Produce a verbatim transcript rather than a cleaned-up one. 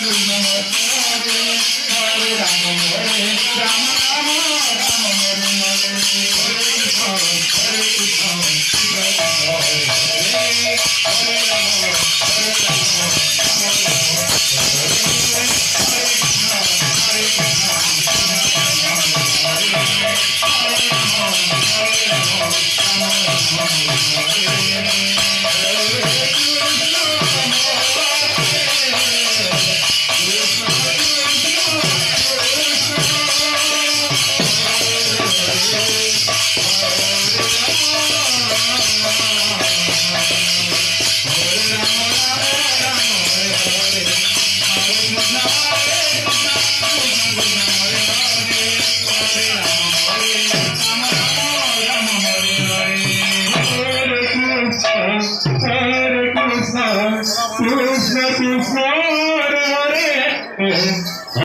Krishna, Krishna, Krishna, Hare Hare.